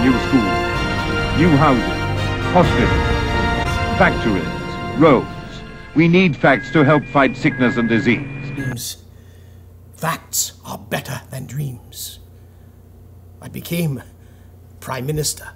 new schools, new houses, hospitals, factories, roads. We need facts to help fight sickness and disease. Dreams. Facts are better than dreams. I became Prime Minister.